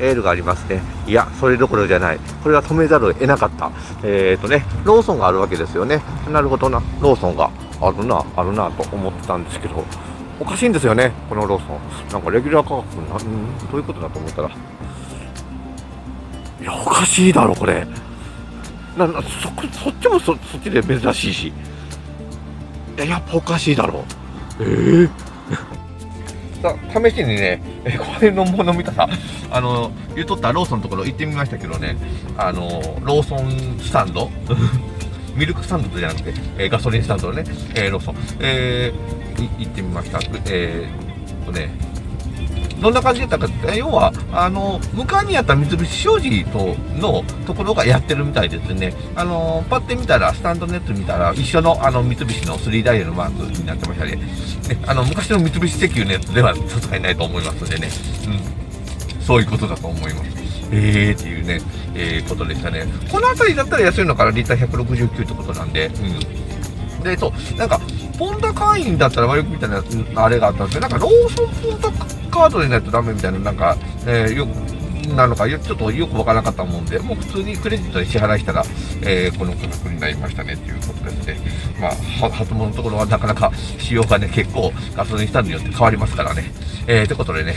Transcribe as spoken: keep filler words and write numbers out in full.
エールがありますね。いや、それどころじゃない。これは止めざるを得なかった。えっとね、ローソンがあるわけですよね。なるほどな。ローソンがあるな、あるなと思ったんですけど、おかしいんですよね、このローソン。なんかレギュラー価格な、んどういうことだと思ったら。いや、おかしいだろ、これ。ななそ、そっちも そ, そっちで珍しいし。いや、やっぱおかしいだろ。ええー。さ試しにね、これのもの見たら、あの、言うとったローソンのところ行ってみましたけどね、あの、ローソンスタンド、ミルクスタンドじゃなくて、えー、ガソリンスタンドのね、えー、ローソン、えー、行ってみました。えー、っとね、どんな感じだったかって、要は、あの、向かいにあった三菱商事とのところがやってるみたいですね。あの、パッて見たら、スタンドネット見たら、一緒のあの三菱のスリーダイヤルのマークになってましたね。ね、あの、昔の三菱石油のやつではさすがにないと思いますんでね。うん。そういうことだと思います。えーっていうね、えー、ことでしたね。この辺りだったら安いのからリッターひゃくろくじゅうきゅうってことなんで、うん。で、そう、なんか、ポンタ会員だったら割引みたいなあれがあったんですけど、なんかローソンポンタカードでないとダメみたいな、なんか、えー、よく、なのか、ちょっとよくわからなかったもんで、もう普通にクレジットで支払いしたら、えー、この価格になりましたねっていうことですね。まあ、初物のところはなかなか仕様がね、結構ガソリンスタンドによって変わりますからね。えー、ということでね。